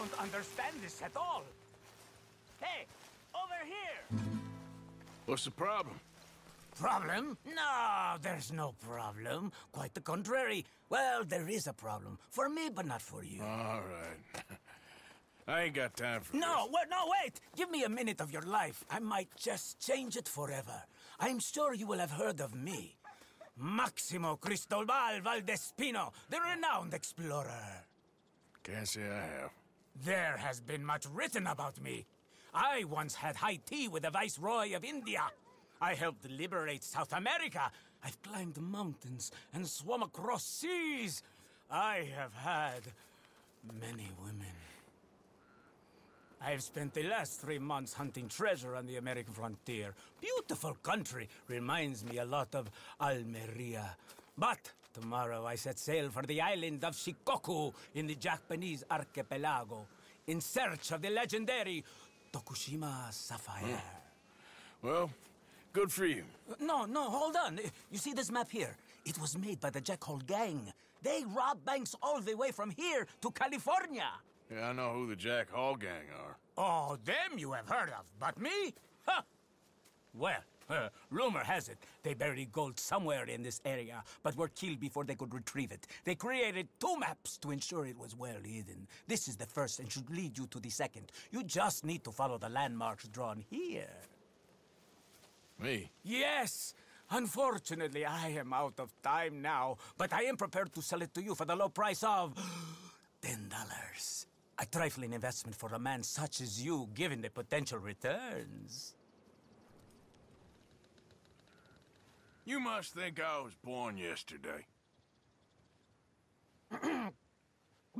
don't understand this at all. Hey, over here! What's the problem? Problem? No, there's no problem. Quite the contrary. Well, there is a problem. For me, but not for you. All right. I ain't got time for this. No, wait! Give me a minute of your life. I might just change it forever. I'm sure you will have heard of me. Maximo Cristobal Valdespino, the renowned explorer. Can't say I have. There has been much written about me. I once had high tea with the Viceroy of India. I helped liberate South America. I've climbed mountains and swum across seas. I have had many women. I've spent the last 3 months hunting treasure on the American frontier. Beautiful country. Reminds me a lot of Almeria. But tomorrow I set sail for the island of Shikoku in the Japanese archipelago in search of the legendary Tokushima Sapphire. Well, good for you. No, hold on. You see this map here? It was made by the Jack Hall gang. They robbed banks all the way from here to California. Yeah, I know who the Jack Hall gang are. Oh, them you have heard of, but me? Huh! Well, rumor has it they buried gold somewhere in this area, but were killed before they could retrieve it. They created 2 maps to ensure it was well hidden. This is the first and should lead you to the second. You just need to follow the landmarks drawn here. Me? Yes! Unfortunately, I am out of time now, but I am prepared to sell it to you for the low price of $10. A trifling investment for a man such as you, given the potential returns. You must think I was born yesterday.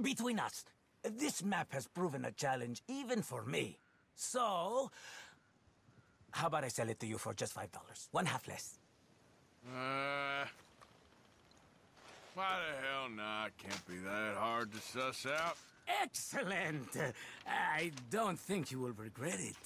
Between us, this map has proven a challenge even for me. So, how about I sell it to you for just $5? 1/2 less. Why the hell nah, it can't be that hard to suss out. Excellent! I don't think you will regret it.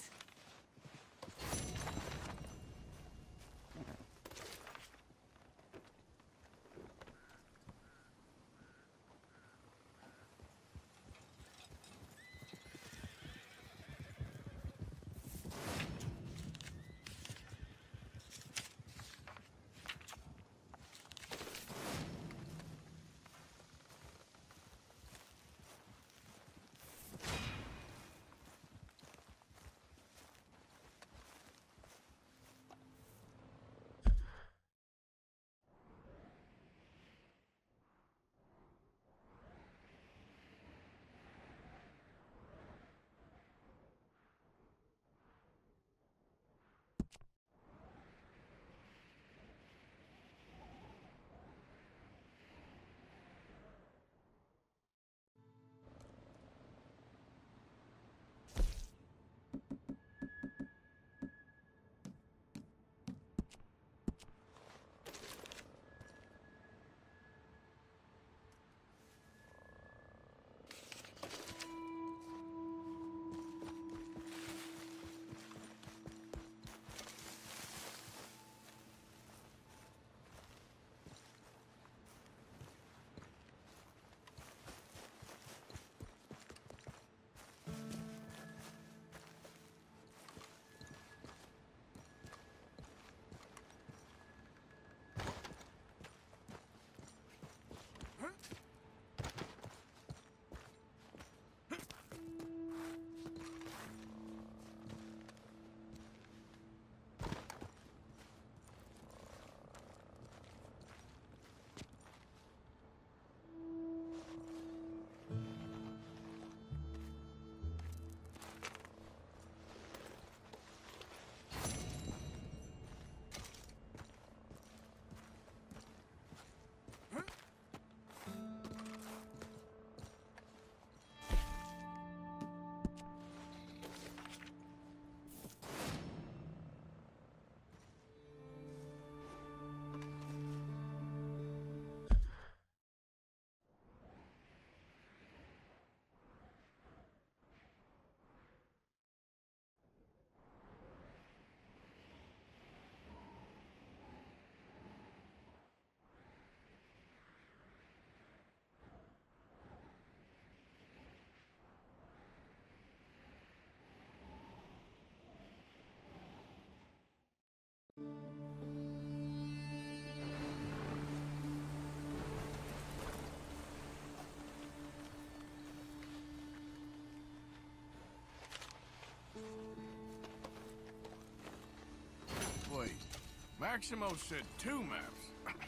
Maximo said 2 maps.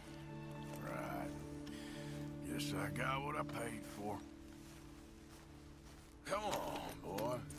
Right. Guess I got what I paid for. Come on, boy.